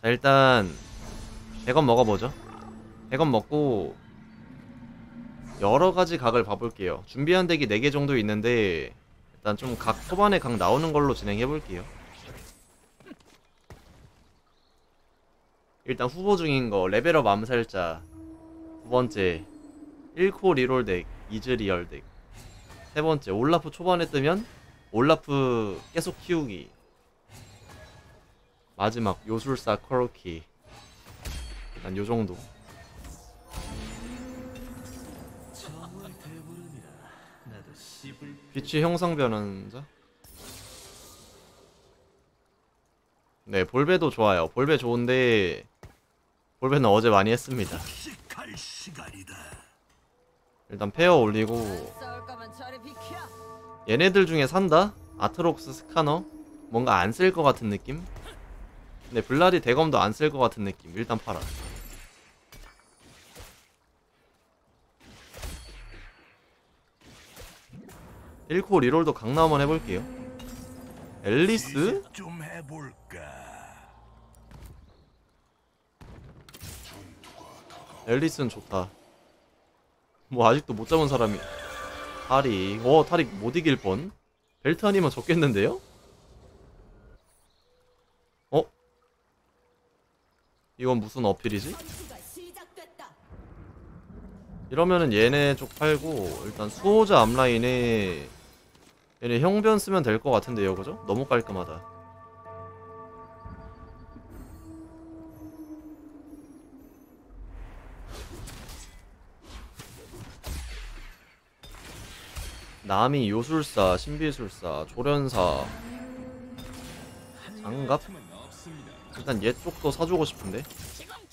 자, 일단 100원 먹어보죠. 100원 먹고 여러가지 각을 봐볼게요. 준비한 덱이 4개 정도 있는데 일단 좀 각 초반에 각 나오는 걸로 진행해볼게요. 일단 후보 중인거 레벨업 암살자, 두번째 1코 리롤 덱 이즈리얼 덱, 세번째 올라프 초반에 뜨면 올라프 계속 키우기, 마지막 요술사 커로키. 일단 요정도. 빛의 형상변환자? 네, 볼베도 좋아요. 볼베 좋은데 볼베는 어제 많이 했습니다. 일단 페어 올리고. 얘네들 중에 산다? 아트록스, 스카너? 뭔가 안 쓸 것 같은 느낌? 근데 블라디 대검도 안 쓸 것 같은 느낌. 일단 팔아. 일코 리롤도 강나 한번 해볼게요. 앨리스? 앨리스는 좋다. 뭐 아직도 못 잡은 사람이. 타릭. 오, 타릭 못 이길 뻔. 벨트 아니면 졌겠는데요? 어? 이건 무슨 어필이지? 이러면은 얘네 쪽 팔고 일단 수호자 앞라인에 얘네 형변 쓰면 될 것 같은데요, 그죠? 너무 깔끔하다. 나미, 요술사, 신비술사, 조련사, 장갑? 일단 얘 쪽도 사주고 싶은데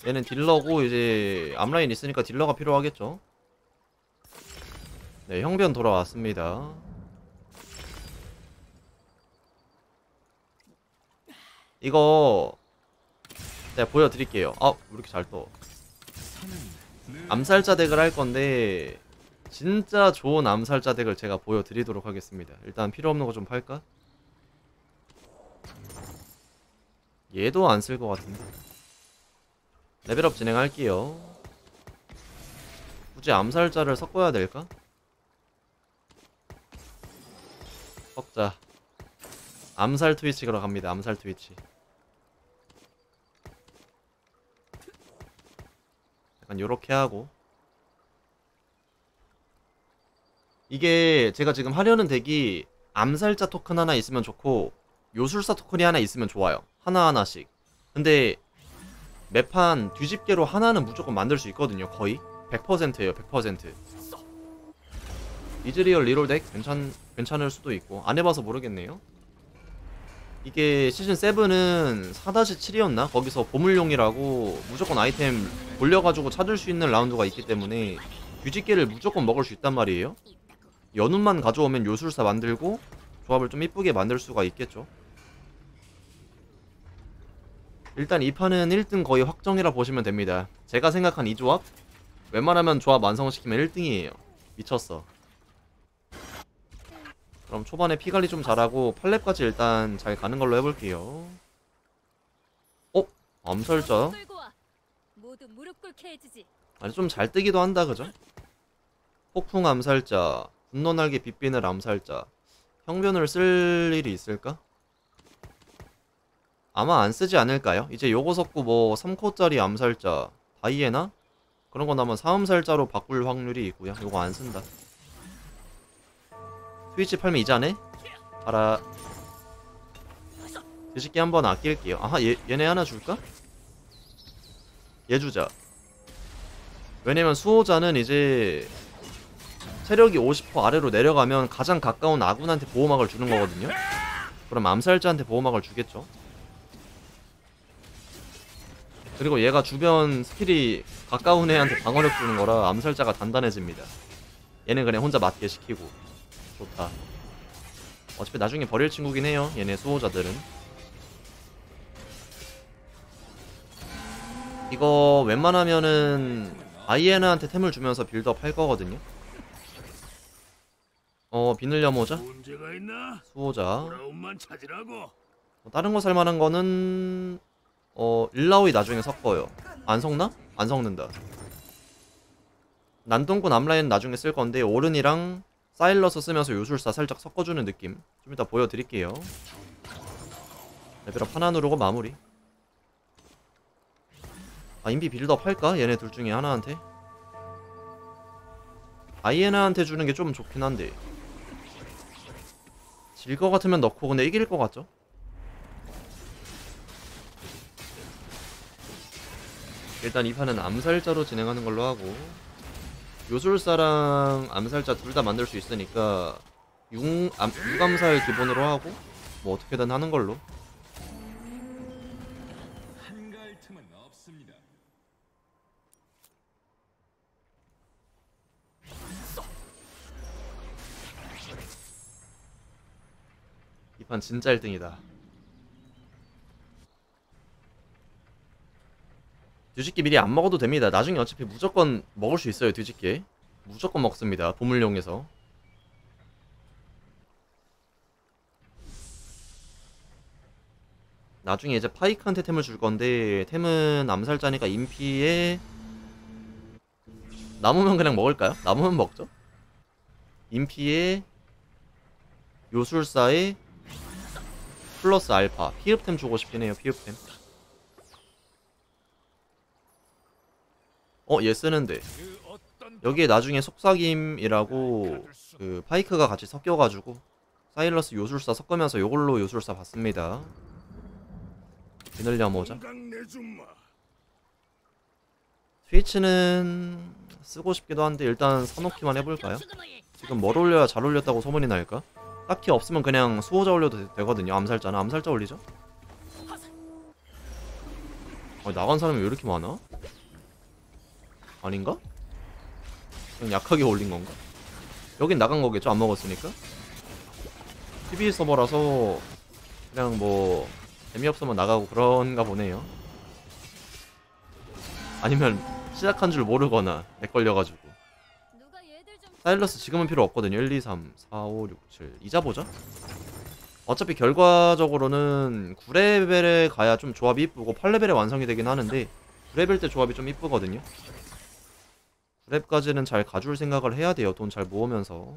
얘는 딜러고 이제 앞라인 있으니까 딜러가 필요하겠죠. 네, 형변 돌아왔습니다. 이거 내가 보여드릴게요. 아, 왜 이렇게 잘 떠. 암살자 덱을 할 건데 진짜 좋은 암살자 덱을 제가 보여드리도록 하겠습니다. 일단 필요없는 거 좀 팔까? 얘도 안 쓸 것 같은데 레벨업 진행할게요. 굳이 암살자를 섞어야 될까? 섞자. 암살 트위치 걸어 갑니다. 암살 트위치. 약간 요렇게 하고. 이게 제가 지금 하려는 덱이 암살자 토큰 하나 있으면 좋고 요술사 토큰이 하나 있으면 좋아요. 하나하나씩. 근데 매판 뒤집개로 하나는 무조건 만들 수 있거든요. 거의 100%예요. 100%. 이즈리얼 리롤 덱 괜찮을 수도 있고. 안 해봐서 모르겠네요. 이게 시즌 7은 4-7이었나? 거기서 보물용이라고 무조건 아이템 돌려가지고 찾을 수 있는 라운드가 있기 때문에 뒤집개를 무조건 먹을 수 있단 말이에요. 연운만 가져오면 요술사 만들고 조합을 좀 이쁘게 만들 수가 있겠죠. 일단 이 판은 1등 거의 확정이라 보시면 됩니다. 제가 생각한 이 조합? 웬만하면 조합 완성시키면 1등이에요. 미쳤어. 그럼 초반에 피관리 좀 잘하고 8렙까지 일단 잘 가는 걸로 해볼게요. 어? 암살자? 아니 좀 잘 뜨기도 한다, 그죠? 폭풍 암살자, 분노 날개 빗비늘 암살자. 형변을 쓸 일이 있을까? 아마 안 쓰지 않을까요? 이제 요거 섞고 뭐 3코짜리 암살자, 다이애나? 그런 거 나면 4암살자로 바꿀 확률이 있고요. 요거 안 쓴다. 트위치 팔면 이제 안 해? 알아. 뒤집기 한번 아낄게요. 아하, 얘네 하나 줄까? 얘 주자. 왜냐면 수호자는 이제 체력이 50% 아래로 내려가면 가장 가까운 아군한테 보호막을 주는 거거든요. 그럼 암살자한테 보호막을 주겠죠. 그리고 얘가 주변 스킬이 가까운 애한테 방어력 주는 거라 암살자가 단단해집니다. 얘는 그냥 혼자 맞게 시키고. 좋다. 어차피 나중에 버릴 친구긴 해요, 얘네 수호자들은. 이거 웬만하면은 아이애나한테 템을 주면서 빌드업 할 거거든요. 비늘 염호자? 수호자. 다른 거 살만한 거는 일라오이 나중에 섞어요. 안 섞나? 안 섞는다. 난동꾼 암라인 나중에 쓸 건데 오른이랑 사일러스 쓰면서 요술사 살짝 섞어주는 느낌 좀 이따 보여드릴게요. 레벨업 하나 누르고 마무리. 아 인비 빌드업 할까? 얘네 둘 중에 하나한테? 다이애나한테 주는 게 좀 좋긴 한데 질 거 같으면 넣고. 근데 이길 거 같죠? 일단 이 판은 암살자로 진행하는 걸로 하고 요술사랑 암살자 둘 다 만들 수 있으니까 유감살 기본으로 하고 뭐 어떻게든 하는 걸로. 이 판 진짜 1등이다. 뒤집기 미리 안 먹어도 됩니다. 나중에 어차피 무조건 먹을 수 있어요. 뒤집기 무조건 먹습니다. 보물용에서. 나중에 이제 파이크한테 템을 줄 건데 템은 암살자니까 인피에 남으면 그냥 먹을까요? 남으면 먹죠. 인피에 요술사에 플러스 알파 피읍템 주고 싶긴 해요. 피읍템. 얘 쓰는데 여기에 나중에 속삭임이라고 그 파이크가 같이 섞여가지고 사일러스 요술사 섞으면서 요걸로 요술사 받습니다. 비늘려 모자 트위치는 쓰고 싶기도 한데 일단 사놓기만 해볼까요? 지금 뭘 올려야 잘 올렸다고 소문이 날까? 딱히 없으면 그냥 수호자 올려도 되거든요. 암살자는 암살자 올리죠? 나간 사람이 왜 이렇게 많아? 아닌가? 그냥 약하게 올린 건가? 여긴 나간 거겠죠? 안 먹었으니까? PBE 서버라서 그냥 뭐 재미없으면 나가고 그런가 보네요. 아니면 시작한 줄 모르거나 렉 걸려가지고. 사일러스 지금은 필요 없거든요. 1, 2, 3, 4, 5, 6, 7 이자 보자. 어차피 결과적으로는 9레벨에 가야 좀 조합이 이쁘고 8레벨에 완성이 되긴 하는데 9레벨 때 조합이 좀 이쁘거든요. 9렙까지는 잘 가줄 생각을 해야 돼요. 돈 잘 모으면서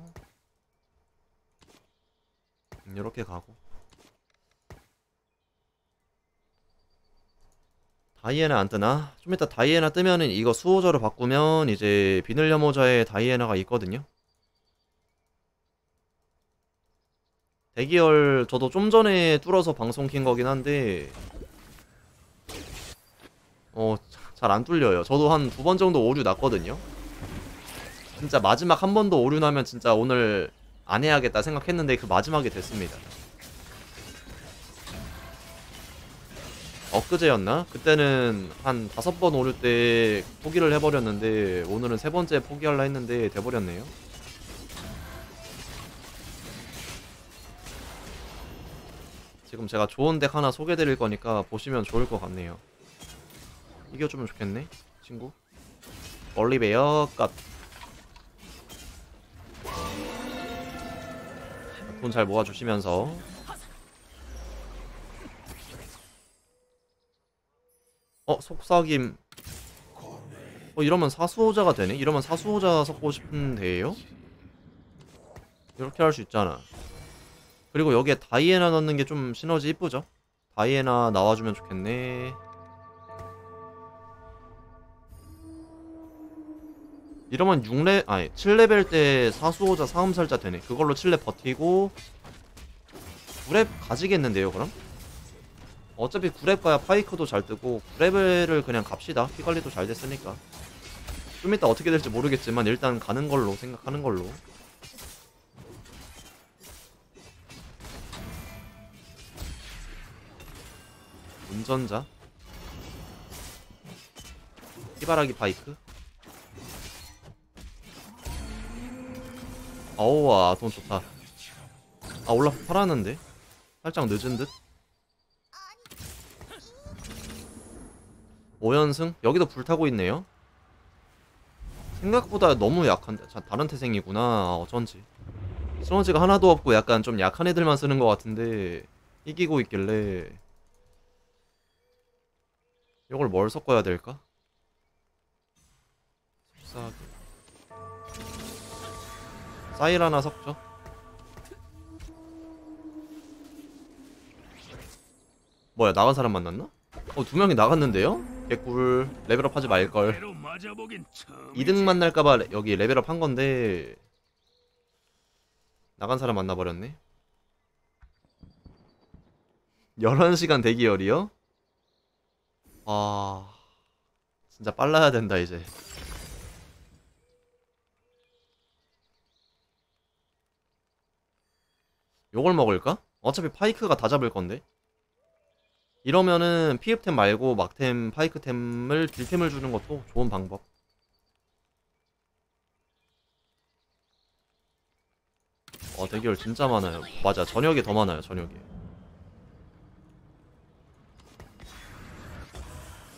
이렇게 가고. 다이애나 안 뜨나? 좀 이따 다이애나 뜨면은 이거 수호자로 바꾸면 이제 비늘 혐오자에 다이애나가 있거든요. 대기열 저도 좀 전에 뚫어서 방송 킨 거긴 한데 잘 안 뚫려요. 저도 한 2번 정도 오류 났거든요. 진짜 마지막 한 번 더 오류 나면 진짜 오늘 안 해야겠다 생각했는데 그 마지막이 됐습니다. 엊그제였나? 그때는 한 5번 오류 때 포기를 해버렸는데 오늘은 3번째 포기하려 했는데 돼버렸네요. 지금 제가 좋은 덱 하나 소개드릴 거니까 보시면 좋을 것 같네요. 이겨주면 좋겠네 친구. 볼리베어 값. 돈 잘 모아주시면서 속삭임. 이러면 사수호자가 되네. 이러면 사수호자 섞고 싶은데요? 이렇게 할 수 있잖아. 그리고 여기에 다이애나 넣는 게 좀 시너지 이쁘죠? 다이애나 나와주면 좋겠네. 이러면 7레벨 때 사수호자 사음살자 되네. 그걸로 7레 버티고 9렙 가지겠는데요 그럼? 어차피 9렙 가야 파이크도 잘 뜨고 9레벨을 그냥 갑시다. 피관리도 잘 됐으니까 좀 이따 어떻게 될지 모르겠지만 일단 가는 걸로 생각하는 걸로. 운전자 피바라기 파이크. 어우와 돈 좋다. 아 올라프 팔았는데 살짝 늦은 듯. 5연승? 여기도 불타고 있네요. 생각보다 너무 약한데. 다른 태생이구나. 어쩐지 시너지가 하나도 없고 약간 좀 약한 애들만 쓰는 것 같은데 이기고 있길래 이걸 뭘 섞어야 될까? 속삭이. 사일 하나 섞죠. 뭐야, 나간 사람 만났나? 어, 두 명이 나갔는데요? 개꿀. 레벨업 하지 말걸. 2등 만날까봐 여기 레벨업 한 건데 나간 사람 만나버렸네. 11시간 대기열이요? 아... 진짜 빨라야 된다 이제. 요걸 먹을까? 어차피 파이크가 다 잡을 건데 이러면은 피읍템 말고 막템, 파이크템을 딜템을 주는 것도 좋은 방법. 와, 대결 진짜 많아요. 맞아, 저녁에 더 많아요. 저녁에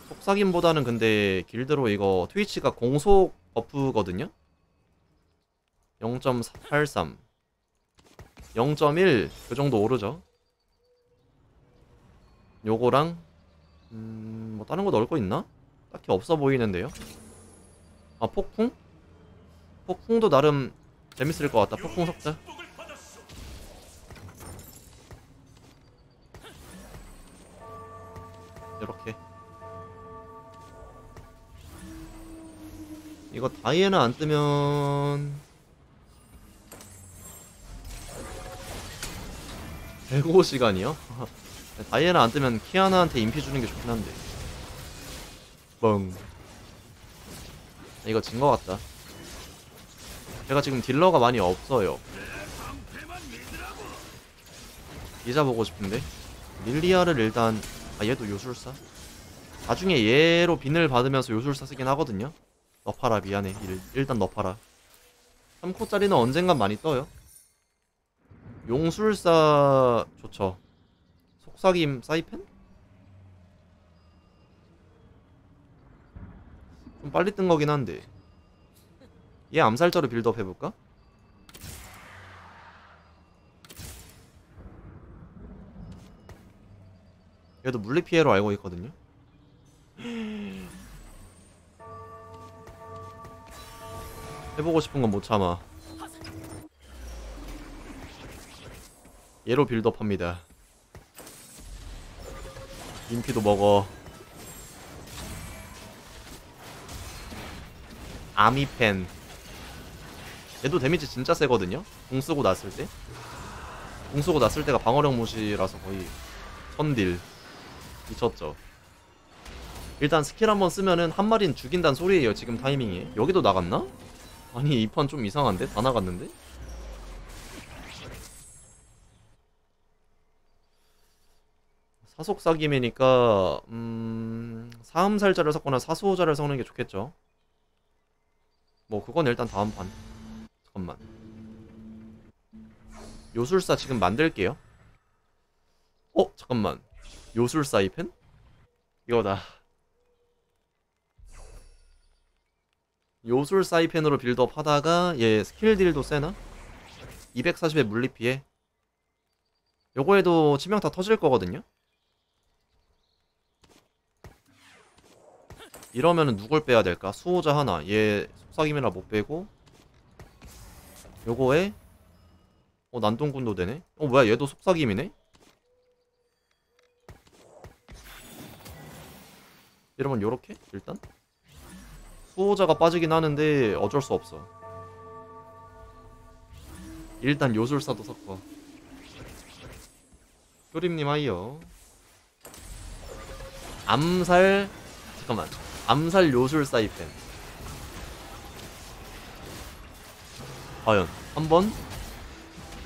속삭임보다는. 근데 길드로 이거 트위치가 공속 버프거든요? 0.83 0.1 그 정도 오르죠. 요거랑 뭐 다른 거 넣을 거 있나? 딱히 없어 보이는데요. 아, 폭풍? 폭풍도 나름 재밌을 것 같다. 폭풍 섞자. 요렇게. 이거 다이애나 안 뜨면 105시간이요? 다이애나 안 뜨면 키아나한테 인피 주는 게 좋긴 한데. 뻥. 이거 진 거 같다. 제가 지금 딜러가 많이 없어요. 이자 보고 싶은데 릴리아를 일단. 아, 얘도 요술사. 나중에 얘로 빈을 받으면서 요술사 쓰긴 하거든요. 너파라, 미안해. 일단 너파라. 3코짜리는 언젠간 많이 떠요. 용술사 좋죠. 속삭임 사이펜? 좀 빨리 뜬 거긴 한데 얘 암살자로 빌드업 해볼까? 얘도 물리피해로 알고 있거든요? 해보고 싶은 건 못 참아. 얘로 빌드업 합니다. 인피도 먹어. 아미펜. 얘도 데미지 진짜 세거든요? 공 쓰고 났을 때? 공 쓰고 났을 때가 방어력 무시라서 거의 1000딜. 미쳤죠? 일단 스킬 한번 쓰면은 한 마리는 죽인다는 소리예요. 지금 타이밍이. 여기도 나갔나? 아니, 이 판 좀 이상한데? 다 나갔는데? 사속사김이니까 사음살자를 섞거나 사수호자를 섞는 게 좋겠죠. 뭐 그건 일단 다음 판. 잠깐만, 요술사 지금 만들게요. 어? 잠깐만, 요술사 이펜? 이거다. 요술사 이펜으로 빌드업 하다가 얘 스킬 딜도 세나? 240에 물리피해. 요거에도 치명타 터질 거거든요? 이러면은 누굴 빼야 될까? 수호자 하나. 얘 속삭임이라 못 빼고 요거에 난동군도 되네. 뭐야, 얘도 속삭임이네? 이러면 요렇게? 일단 수호자가 빠지긴 하는데 어쩔 수 없어. 일단 요술사도 섞어. 효림님 하이요. 암살. 잠깐만, 암살 요술사 이펜. 과연 한번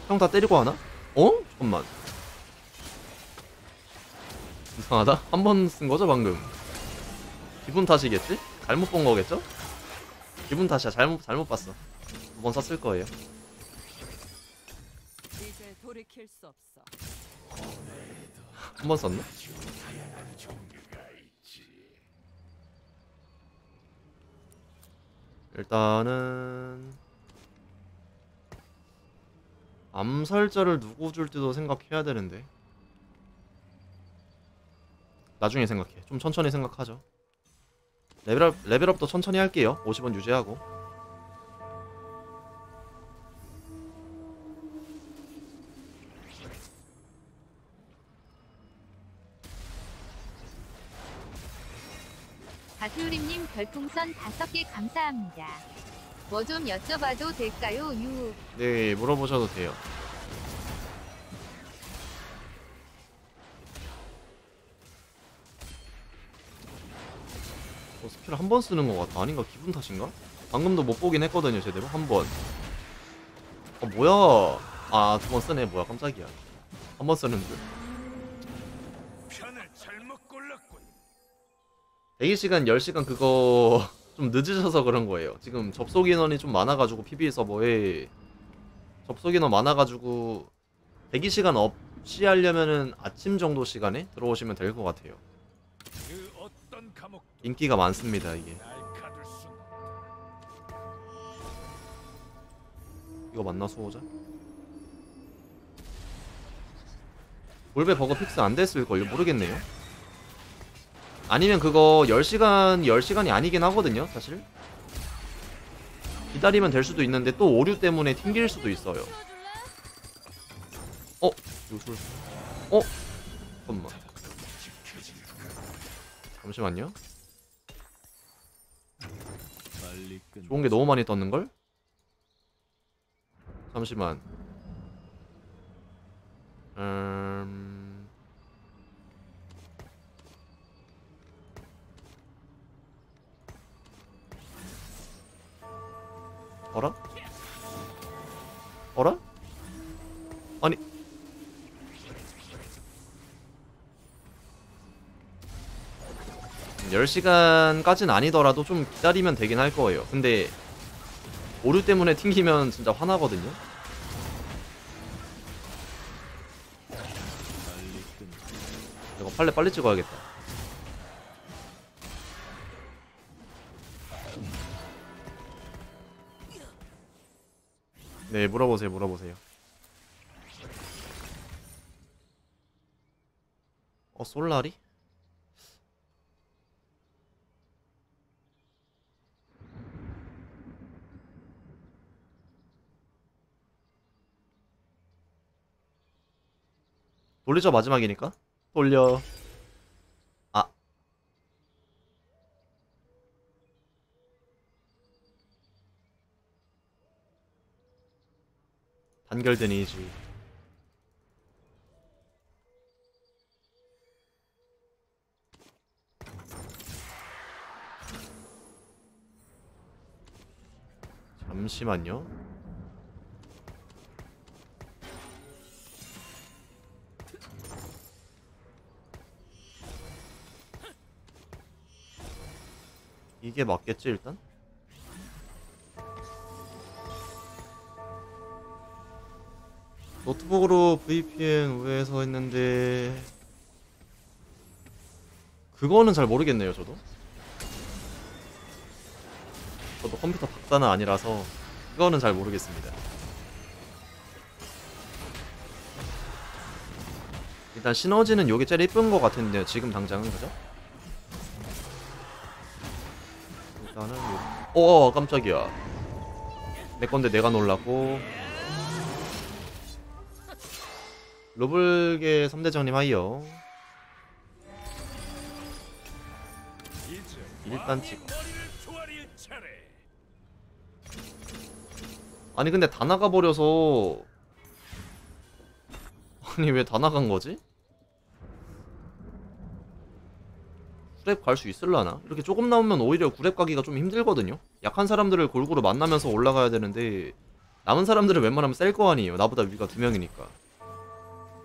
평타 때리고 하나? 어? 잠깐만, 이상하다. 한 번 쓴거죠 방금? 기분 탓이겠지? 잘못 본 거겠죠? 기분 탓이야. 잘못 봤어. 두 번 썼을 거예요. 한 번 썼나? 일단은 암살자를 누구 줄지도 생각해야 되는데 나중에 생각해. 좀 천천히 생각하죠. 레벨업도 천천히 할게요. 50원 유지하고. 가수우림님 별풍선 5개 감사합니다. 뭐 좀 여쭤봐도 될까요? 유. 네, 물어보셔도 돼요. 스킬 한 번 쓰는 것 같아. 아닌가? 기분 탓인가? 방금도 못 보긴 했거든요. 제대로 한 번. 아 뭐야? 아 두 번 쓰네. 뭐야? 깜짝이야. 한 번 쓰는 줄. 대기시간 10시간 그거 좀 늦으셔서 그런 거예요. 지금 접속 인원이 좀 많아가지고 PBE 서버에 접속 인원 많아가지고 대기시간 없이 하려면은 아침 정도 시간에 들어오시면 될 것 같아요. 인기가 많습니다 이게. 이거 맞나 수호자? 볼베 버거 픽스 안 됐을걸요? 모르겠네요. 아니면 그거 10시간이 아니긴 하거든요 사실. 기다리면 될 수도 있는데 또 오류 때문에 튕길 수도 있어요. 어? 요술. 어? 잠깐만. 잠시만요. 좋은 게 너무 많이 떴는걸? 잠시만. 어라? 어라? 아니. 한 10시간까지는 아니더라도 좀 기다리면 되긴 할 거예요. 근데 오류 때문에 튕기면 진짜 화나거든요. 이거 팔레 빨리 찍어야겠다. 네, 물어보세요, 물어보세요. 어, 솔라리? 돌리죠. 마지막이니까 돌려. 아 단결된 이지. 잠시만요. 이게 맞겠지 일단? 노트북으로 VPN 우회해서 했는데 그거는 잘 모르겠네요. 저도 컴퓨터 박사는 아니라서 그거는 잘 모르겠습니다. 일단 시너지는 요게 제일 이쁜 것 같은데요 지금 당장은. 그죠? 나는 오 깜짝이야. 내 건데 내가 놀라고. 로블계 3대장님 하이요. 일단 찍어. 아니 근데 다 나가버려서. 아니 왜 다 나간거지? 구랩 갈 수 있을라나? 이렇게 조금 나오면 오히려 구랩 가기가 좀 힘들거든요. 약한 사람들을 골고루 만나면서 올라가야 되는데 남은 사람들을 웬만하면 셀 거 아니에요. 나보다 위가 2명이니까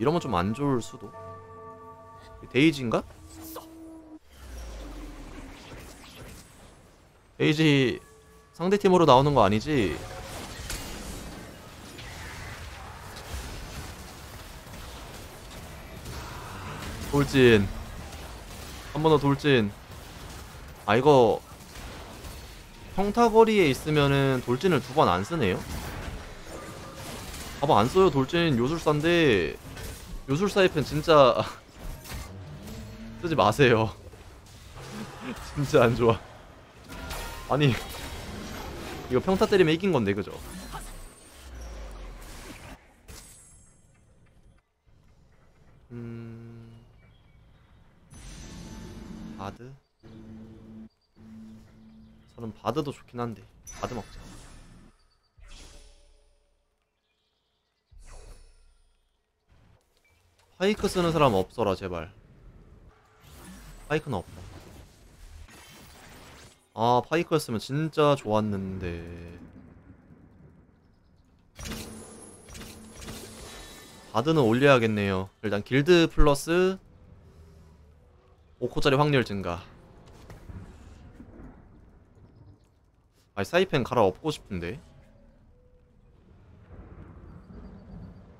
이러면 좀 안 좋을 수도. 데이지인가? 데이지 상대팀으로 나오는 거 아니지? 돌진 한 번 더 돌진. 아 이거 평타거리에 있으면은 돌진을 2번 안 쓰네요. 봐봐 안 써요. 돌진 요술사인데 요술사의 편 진짜 쓰지 마세요. 진짜 안 좋아. 아니 이거 평타 때리면 이긴 건데 그죠? 바드? 저는 바드도 좋긴 한데 바드 먹자. 파이크 쓰는 사람 없어라 제발. 파이크는 없다. 아 파이크였으면 진짜 좋았는데. 바드는 올려야겠네요. 일단 길드 플러스 5코짜리 확률 증가. 아니 사이펜 갈아엎고 싶은데.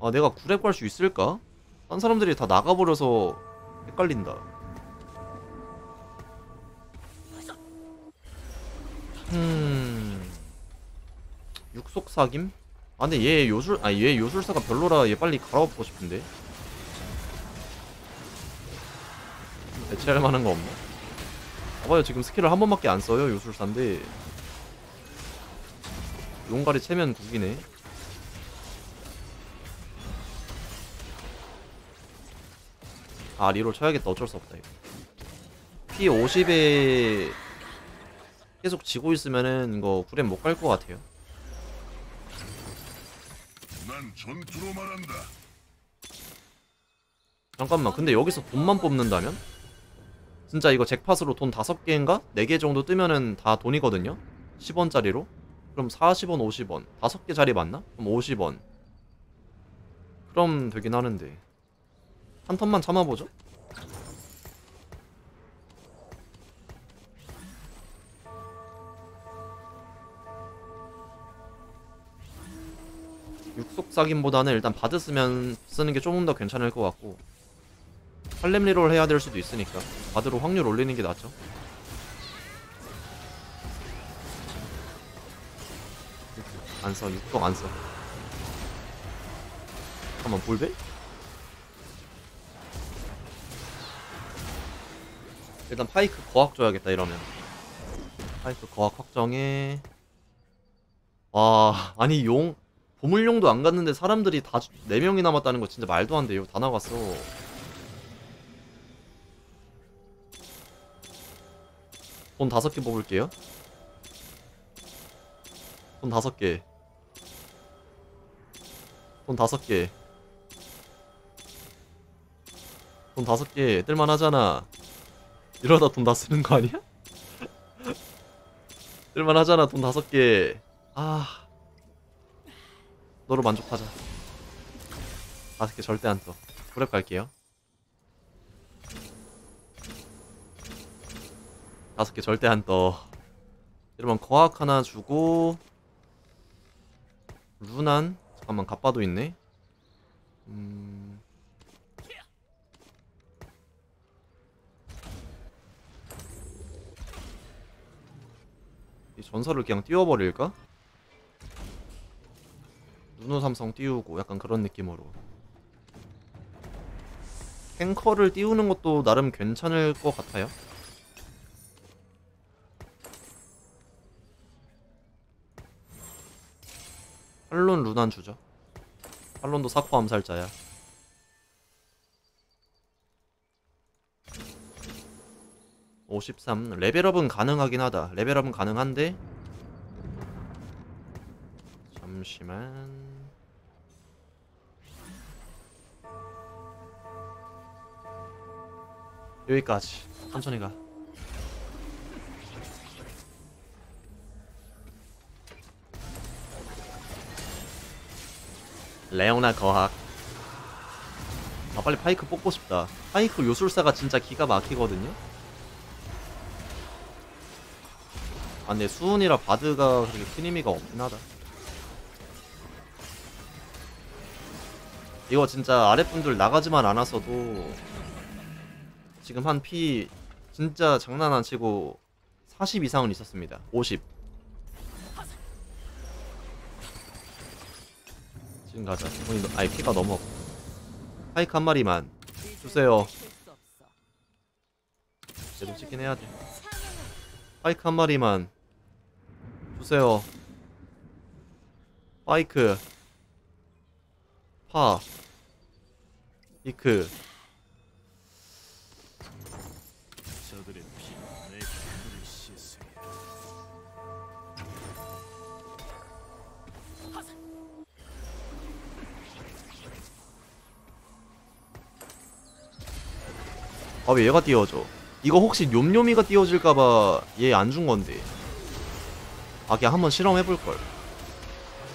아 내가 구렙 갈 수 있을까? 딴 사람들이 다 나가버려서 헷갈린다. 육속사김? 아 근데 얘 요술.. 아 얘 요술사가 별로라 얘 빨리 갈아엎고 싶은데. 대체할 만한 거 없나? 봐봐요 지금 스킬을 한 번밖에 안 써요 요술사인데. 용가리 체면 국이네. 아 리롤 쳐야겠다. 어쩔 수 없다 이거. P50에 계속 지고 있으면은 이거 구렘 못 갈 것 같아요. 난 전투로 말한다. 잠깐만 근데 여기서 돈만 뽑는다면? 진짜 이거 잭팟으로 돈 5개인가? 4개 정도 뜨면은 다 돈이거든요? 10원짜리로? 그럼 40원 50원 5개 자리 맞나? 그럼 50원 그럼 되긴 하는데 한 턴만 참아보죠? 육속사김보다는 일단 바드 쓰면 쓰는 게 조금 더 괜찮을 것 같고 팔렘 리롤 해야 될 수도 있으니까 바드로 확률 올리는 게 낫죠. 안 써, 육속 안 써. 잠깐만 볼베? 일단 파이크 거학 줘야겠다 이러면. 파이크 거학 확정해. 와 아니 용 보물용도 안 갔는데 사람들이 다 4명이 남았다는 거 진짜 말도 안 돼요. 다 나갔어. 돈 5개 뽑을게요. 돈 5개. 돈 5개. 돈 5개 뜰만하잖아. 이러다 돈 다 쓰는 거 아니야? 뜰만하잖아. 돈 5개. 아 너로 만족하자. 5개 절대 안 떠. 그랩 갈게요. 5개 절대 안 떠. 이러면 거학 하나 주고 루난? 잠깐만 갑바도 있네. 이 전설을 그냥 띄워버릴까? 누누 삼성 띄우고 약간 그런 느낌으로 탱커를 띄우는 것도 나름 괜찮을 것 같아요. 탈론 루난 주죠. 탈론도 사코 암살자야. 레벨업은 가능하긴 하다. 레벨업은 가능한데 잠시만 여기까지. 천천히 가. 레오나 거학. 아 빨리 파이크 뽑고 싶다. 파이크 요술사가 진짜 기가 막히거든요? 아 근데 수훈이라 바드가 그렇게 큰 의미가 없긴 하다. 이거 진짜 아랫분들 나가지만 않았어도 지금 한 피 진짜 장난 안 치고 40 이상은 있었습니다. 50 지금 가자. 아이 피가 너무 없고 파이크 한 마리만 주세요. 이제 좀 찍긴 해야지. 파이크 한 마리만 주세요. 파이크, 파, 이크. 아 왜 얘가 띄워져? 이거 혹시 뇸뇸이가 띄워질까봐 얘 안 준건데. 아 그냥 한번 실험해볼걸.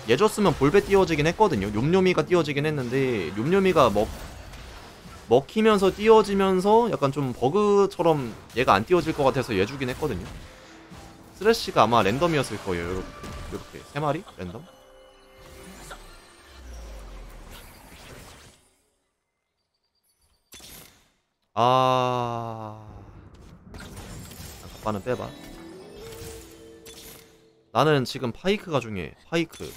얘 줬으면 볼배 띄워지긴 했거든요. 뇸뇸이가 띄워지긴 했는데 뇸뇸이가 먹히면서 띄워지면서 약간 좀 버그처럼 얘가 안 띄워질 것 같아서 얘 주긴 했거든요. 스레쉬가 아마 랜덤이었을 거예요. 이렇게 이렇게 3마리? 랜덤? 아, 아빠는 빼봐. 나는 지금 파이크가 중요해. 파이크.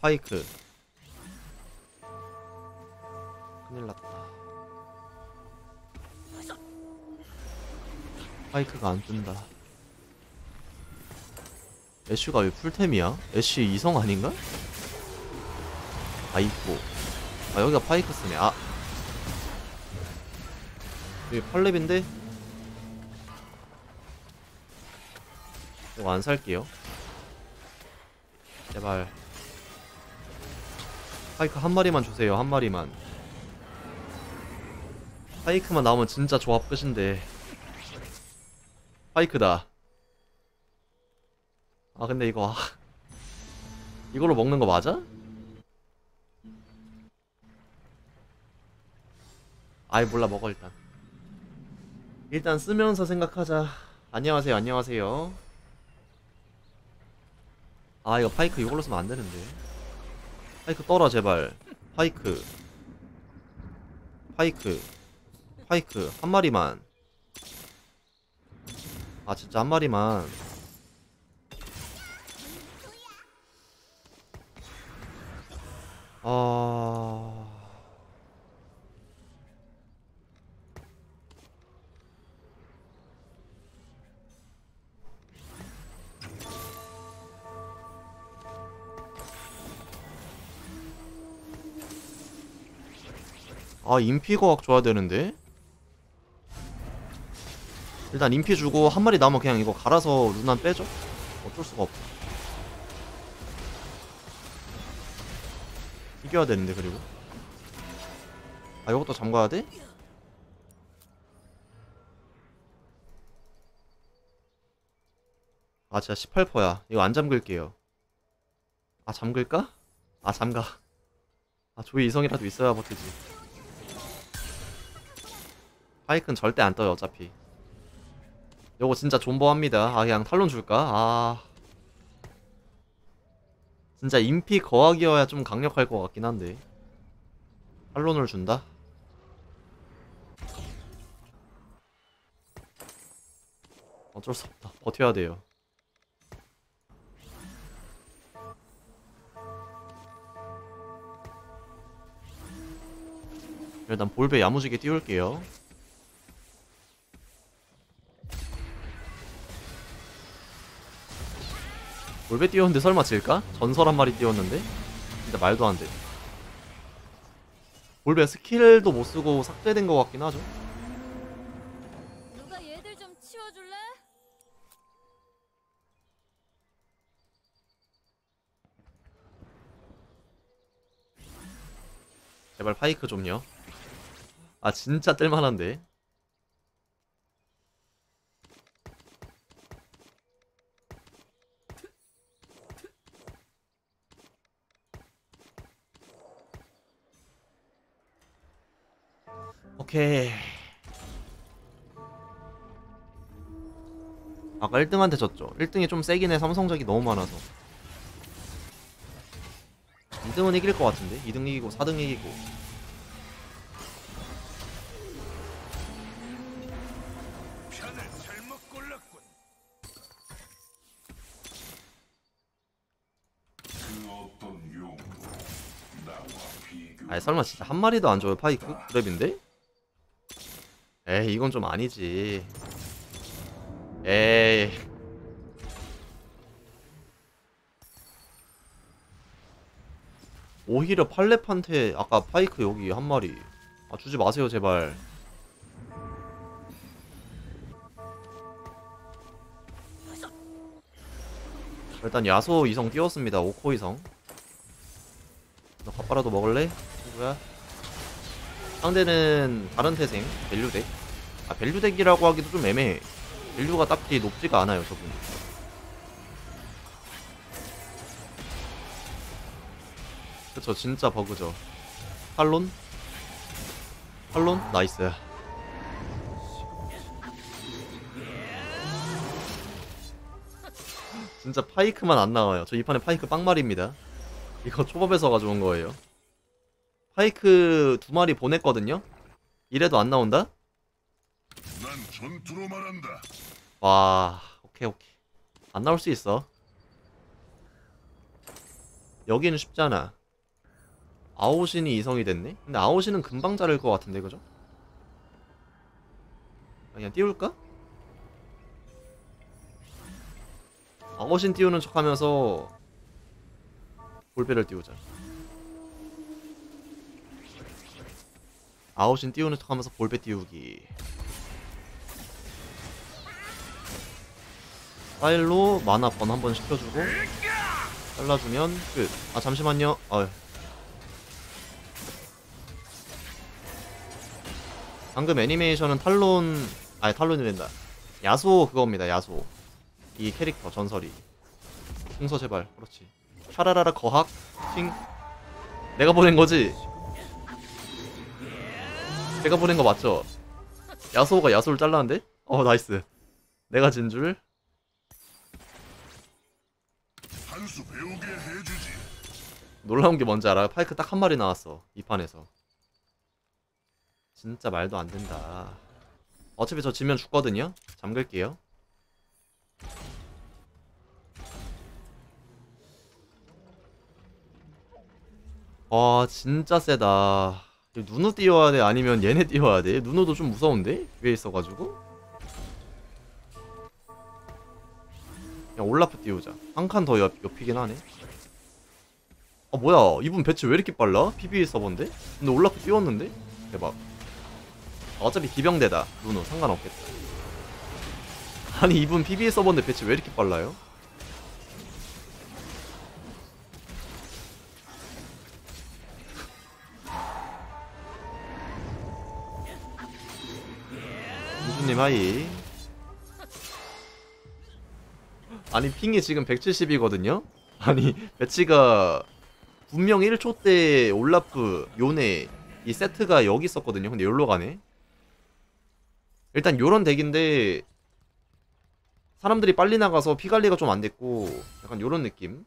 파이크. 큰일 났다. 파이크가 안 뜬다. 애쉬가 왜 풀템이야? 애쉬 2성 아닌가? 아 있고 아 여기가 파이크 쓰네. 아 여기 8렙인데? 이거 안 살게요. 제발 파이크 한 마리만 주세요. 한 마리만. 파이크만 나오면 진짜 조합 끝인데. 파이크다. 아 근데 이거 아, 이걸로 먹는 거 맞아? 아이 몰라 먹어. 일단 쓰면서 생각하자. 안녕하세요 안녕하세요. 아 이거 파이크 이걸로 쓰면 안 되는데. 파이크 떠라 제발. 파이크 파이크 파이크 한 마리만. 아 진짜 한 마리만. 아... 아 인피 거학 줘야 되는데? 일단 인피 주고 한 마리 남으면 그냥 이거 갈아서 루난 빼죠? 어쩔 수가 없어. 이겨야 되는데. 그리고 아 이것도 잠가야 돼? 아 진짜 18%야 이거. 안 잠글게요. 아 잠글까? 아 잠가. 아 조이 2성이라도 있어야 버티지. 파이크는 절대 안 떠요 어차피. 요거 진짜 존버합니다. 아 그냥 탈론 줄까? 아 진짜 인피 거학이어야 좀 강력할 것 같긴 한데. 탈론을 준다? 어쩔 수 없다. 버텨야 돼요. 일단 볼배 야무지게 띄울게요. 볼배 띄웠는데 설마 질까? 전설 한 마리 띄웠는데? 진짜 말도 안 돼. 볼배 스킬도 못 쓰고 삭제된 것 같긴 하죠. 누가 얘들 좀 치워줄래? 제발 파이크 좀요. 아 진짜 뜰만한데. 오케이. 아까 1등한테 졌죠. 1등이 좀 세긴 해. 삼성작이 너무 많아서. 2등은 이길 것 같은데. 2등 이기고 4등 이기고. 아니 설마 진짜 한 마리도 안 줘요 파이크? 그랩인데? 에이 이건 좀 아니지. 에이 오히려 팔레판테 아까 파이크 여기 한 마리 아 주지 마세요 제발. 일단 야소 2성 띄웠습니다. 5코 2성. 너 갑바라도 먹을래? 친구야. 상대는 다른 태생 밸류덱. 아 밸류덱이라고 하기도 좀 애매해. 밸류가 딱히 높지가 않아요 저분. 그쵸 진짜 버그죠. 탈론? 탈론? 나이스. 진짜 파이크만 안 나와요. 저 이판에 파이크 빵말입니다. 이거 초밥에서 가져온 거예요. 파이크 2마리 보냈거든요? 이래도 안 나온다? 난 전투로 말한다. 와, 오케이, 오케이. 안 나올 수 있어. 여기는 쉽잖아. 아오신이 2성이 됐네? 근데 아오신은 금방 자랄 것 같은데, 그죠? 그냥 띄울까? 아오신 띄우는 척 하면서 볼베를 띄우자. 아오신 띄우는 척 하면서 볼베 띄우기. 파일로 마나 번 한번 시켜주고 잘라주면 끝. 아 잠시만요. 어휴. 방금 애니메이션은 탈론 아니 탈론이 된다. 야소 그겁니다. 야소 이 캐릭터 전설이 풍서 제발 그렇지 샤라라라 거학 팅 내가 보낸거지? 내가 보낸거 맞죠? 야소가 야소를 잘랐는데? 어 나이스 내가 진줄 놀라운게 뭔지 알아? 파이크 딱 한마리 나왔어 이 판에서 진짜 말도 안된다 어차피 저 지면 죽거든요? 잠글게요 와 진짜 세다 누누 띄워야 돼 아니면 얘네 띄워야 돼 누누도 좀 무서운데? 위에 있어가지고 그냥 올라프 띄우자 한 칸 더 옆이긴 하네 아 뭐야 이분 배치 왜 이렇게 빨라? PBE 서버인데? 근데 올라프 띄웠는데? 대박 어차피 기병대다 누누 상관없겠다 아니 이분 PBE 서버인데 배치 왜 이렇게 빨라요? 님 하이 아니 핑이 지금 170이거든요? 아니 배치가 분명 1초 때 올라프, 요네 이 세트가 여기 있었거든요? 근데 여기로 가네? 일단 요런 덱인데 사람들이 빨리 나가서 피 관리가 좀 안됐고 약간 요런 느낌?